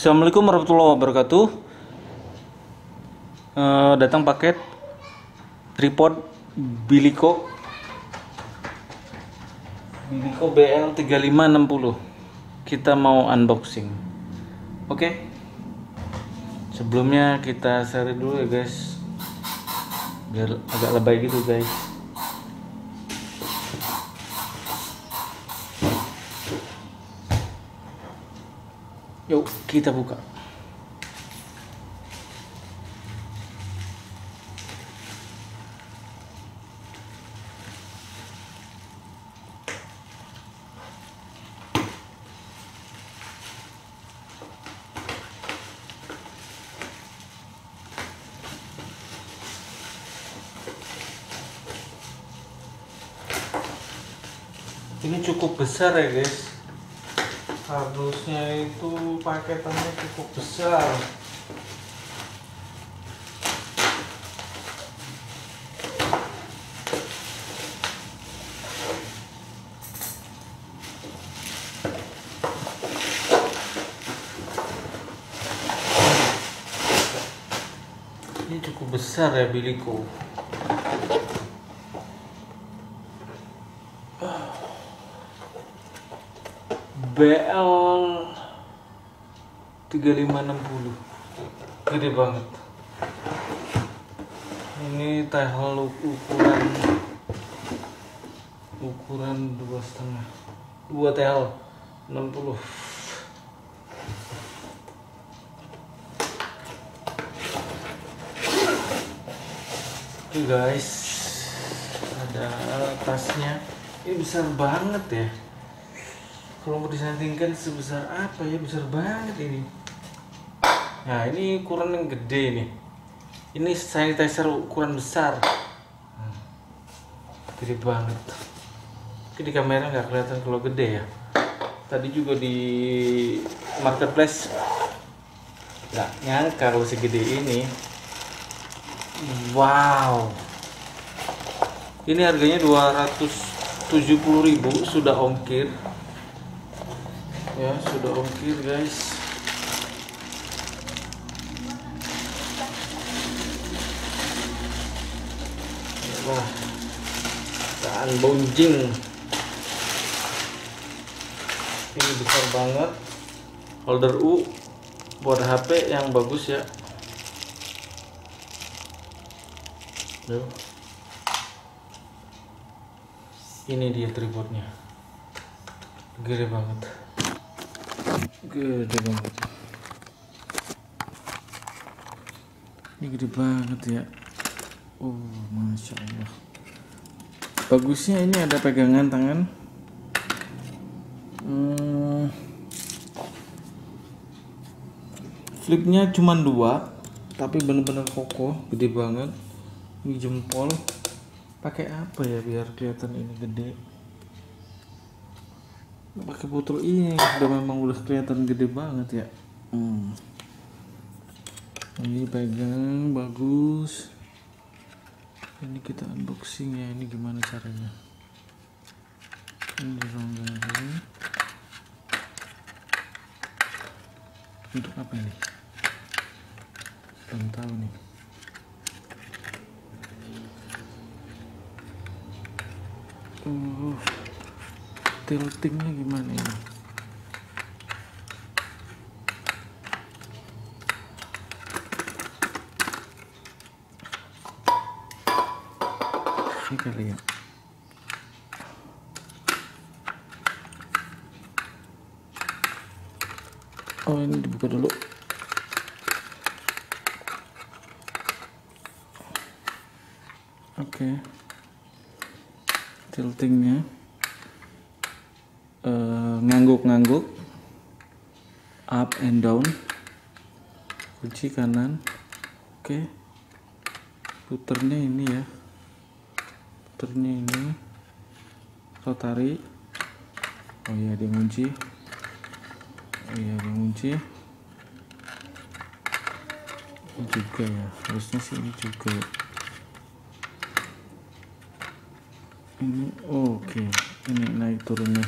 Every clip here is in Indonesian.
Assalamualaikum warahmatullahi wabarakatuh. Datang paket tripod Bilico BL3560. Kita mau unboxing. Oke. Sebelumnya kita share dulu ya guys, biar agak lebay gitu guys. Yuk kita buka. Ini cukup besar ya guys. Harusnya itu paketannya cukup besar. Ini cukup besar ya Bilico. BL3560 gede banget. Ini tehel ukuran 2,5, 2 tehel 60. Tuh guys, ada tasnya. Ini besar banget ya. Kalau mau disandingkan sebesar apa ya, besar banget ini. Nah ini ukuran yang gede nih. Ini sanitizer ukuran besar. Gede banget. Oke, di kamera nggak kelihatan kalau gede ya. Tadi juga di marketplace nggak nyangka kalau segede ini. Wow. Ini harganya 270.000, sudah ongkir. Ya, sudah ongkir guys. Wah, tahan bonjing. Ini besar banget. Holder U buat HP yang bagus ya. Duh. Ini dia tripodnya. Gede banget. Gede banget. Ini gede banget ya. Oh, masya Allah. Bagusnya ini ada pegangan tangan. Flipnya cuma 2, tapi bener-bener kokoh, gede banget. Ini jempol. Pakai apa ya biar kelihatan ini gede? Pakai botol ini udah memang udah kelihatan gede banget ya. Ini pegang bagus. Ini kita unboxing ya. Ini gimana caranya? Ini rongga untuk apa ini? Belum tahu nih. Tiltingnya gimana ini? Ini kali ya. Oh, ini dibuka dulu. Oke. Tiltingnya ngangguk-ngangguk, up and down, kunci kanan. Oke. Puternya ini ya, puternya ini rotari. Oh iya, dia kunci. Oh iya, dia kunci. Ini juga ya, harusnya sih ini juga. Ini oke. Ini naik turunnya.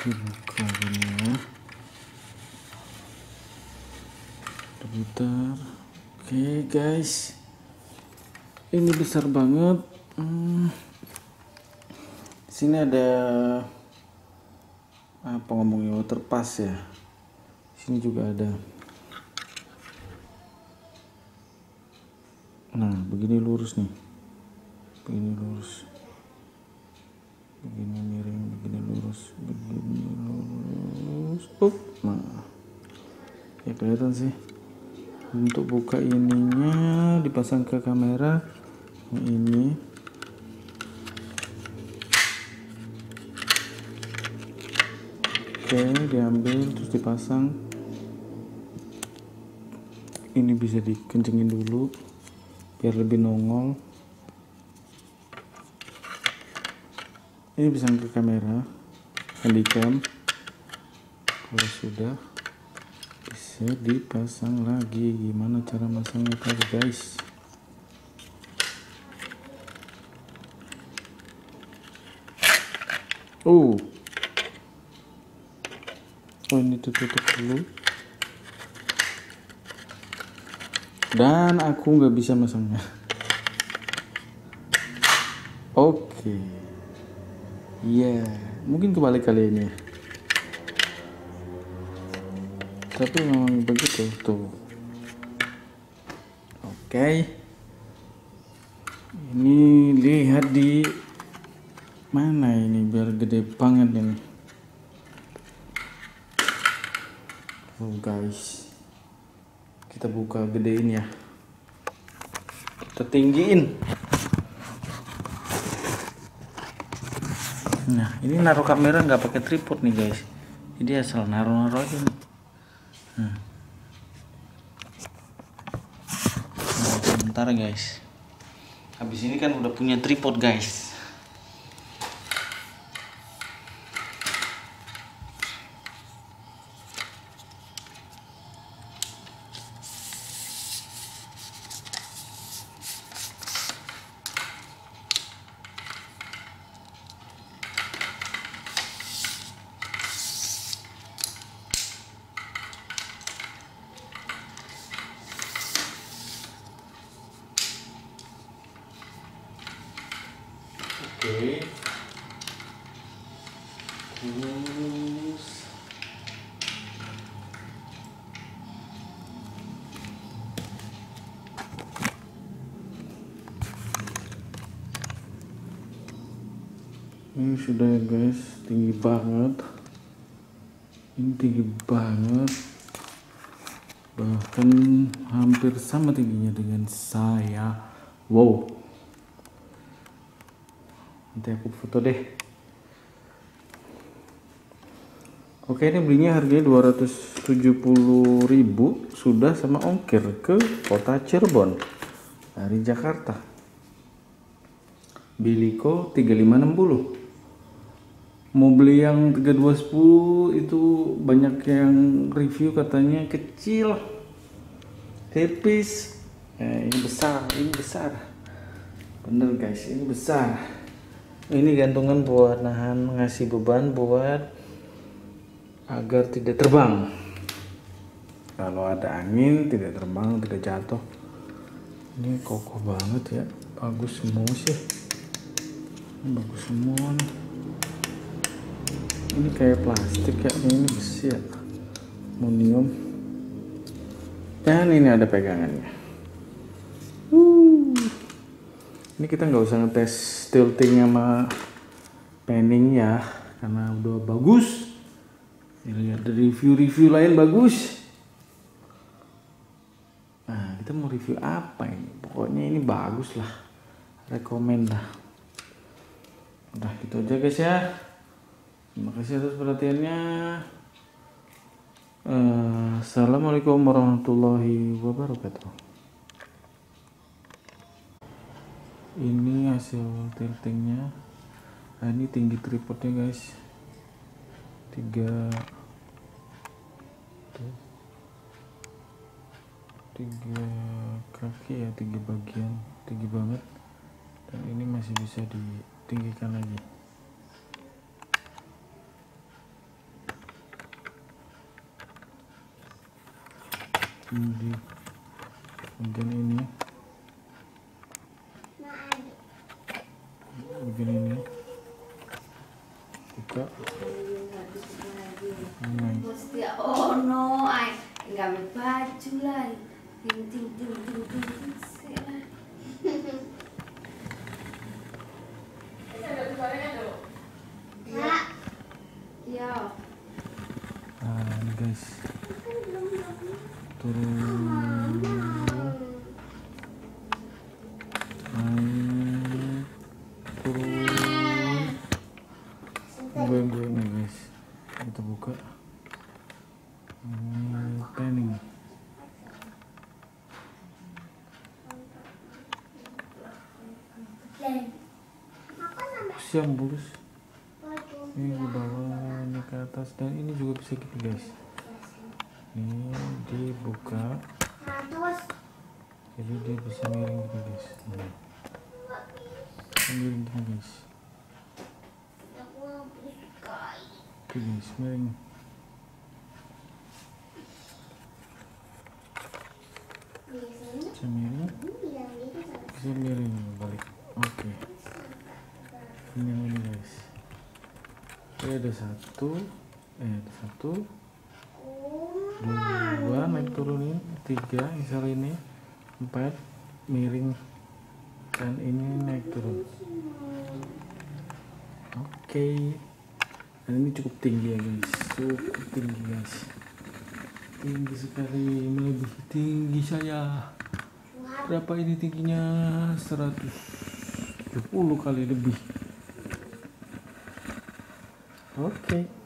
dibuka gini ya, terputar. Oke guys, ini besar banget. Sini ada apa ngomongnya, water pass ya, sini juga ada. Nah begini lurus nih, begini lurus, begini miring, begini lurus, begini lurus. Nah ya kelihatan sih. Untuk buka ininya dipasang ke kamera yang ini. Oke, diambil terus dipasang. Ini bisa dikencengin dulu biar lebih nongol. Ini bisa ke kamera handycam. Kalau sudah bisa dipasang lagi. Gimana cara masangnya tadi guys? Oh ini tutup dulu. Dan aku nggak bisa masangnya. Oke. Iya, mungkin kebalik kali ini. Tapi memang begitu tuh. Oke. Ini lihat di mana ini biar gede banget ini. Oh guys, kita buka gedein ya, kita tinggiin. Nah ini naruh kamera nggak pakai tripod nih guys, jadi asal naruh aja nih. Nah, sebentar guys, habis ini kan udah punya tripod guys. Oke, terus ini sudah ya guys, tinggi banget ini, tinggi banget, bahkan hampir sama tingginya dengan saya. Wow, nanti aku foto deh. Oke, ini belinya harganya 270.000 sudah sama ongkir ke kota Cirebon dari Jakarta. Bilico 3560. Mau beli yang 3210 itu banyak yang review katanya kecil, tipis. Ini besar, ini besar. Bener guys, ini besar. Ini gantungan buat nahan, ngasih beban buat agar tidak terbang. Kalau ada angin tidak terbang, tidak jatuh. Ini kokoh banget ya, bagus semua sih. Ini bagus semua nih. Ini kayak plastik ya, ini besi ya, aluminium. Dan ini ada pegangannya. Ini kita nggak usah ngetes tilting sama panning ya, karena udah bagus. Lihat dari review-review lain bagus. Nah kita mau review apa ini? Pokoknya ini bagus lah, rekomend lah. Udah gitu aja guys ya. Terima kasih atas perhatiannya. Assalamualaikum warahmatullahi wabarakatuh. Ini hasil tiltingnya. Nah, ini tinggi tripodnya guys, 3 kaki ya, 3 bagian, tinggi banget. Dan ini masih bisa ditinggikan lagi. di bagian ini, bagian ini buka. Mesti ono ai nggawe baju lagi ting ting sih. Guys, turun turun nih guys, kita buka tanning. Siang bagus. Ini ke bawah, ini ke atas, dan ini juga bisa gitu guys. Ini dibuka, jadi dia bisa miring gitu guys. Miring gitu guys. Oke guys, miring. Bisa miring, bisa miring balik. Oke, ini guys. Oke, ada satu, dua, naik turunin, tiga, misal ini, empat, miring, dan ini naik turun. Oke, dan ini cukup tinggi ya guys, cukup tinggi guys, tinggi sekali, melebihi tinggi saya. Berapa ini tingginya? 170 kali lebih. Oke.